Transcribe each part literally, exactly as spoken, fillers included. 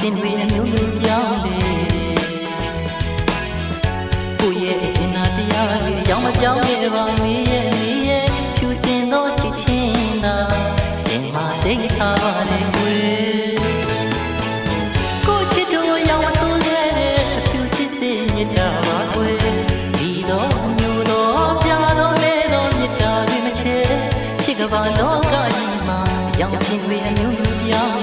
xin vì yêu mưu giáo đi cô ye trên nát ya giáo mà giáo ye vào mi ye mi ye chú xin nó chỉ trên đó xin mà tính ta để quên cô chỉ đôi giáo mà xuống đây để chú xin xin nhớ đã mà quên đi đó nhiều đó cha đó mẹ đó nhớ đã đi mà chết chỉ có vào đó cái mà giáo xin vì yêu mưu giáo đi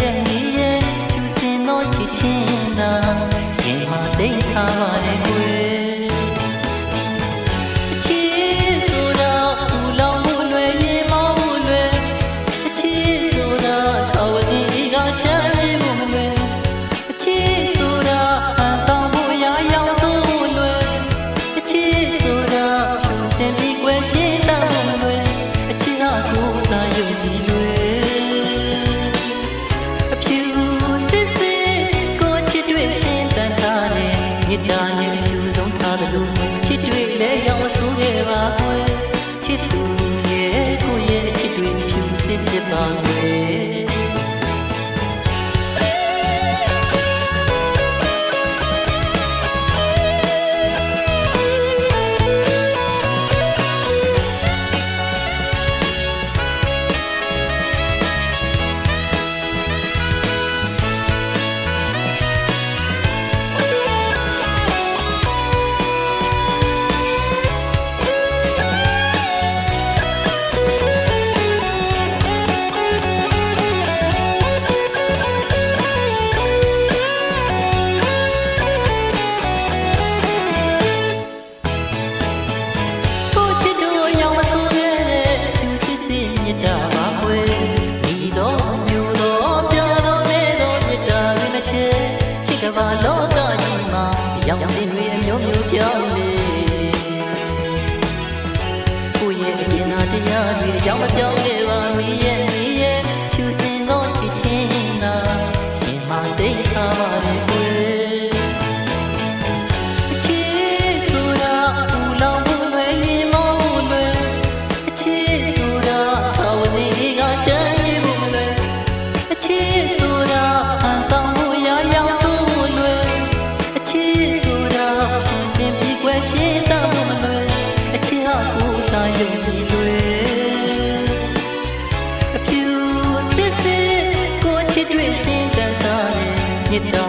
Yeni, Tuesday night, China, Yama Day, Hawaii. Chisura, Ulam, Yama, Chisura, Tawani, Gachari, Chisura, Sambuya, Yamsulu, Chisura, Tuesday, Washington, China, Kuta, Yuji. No.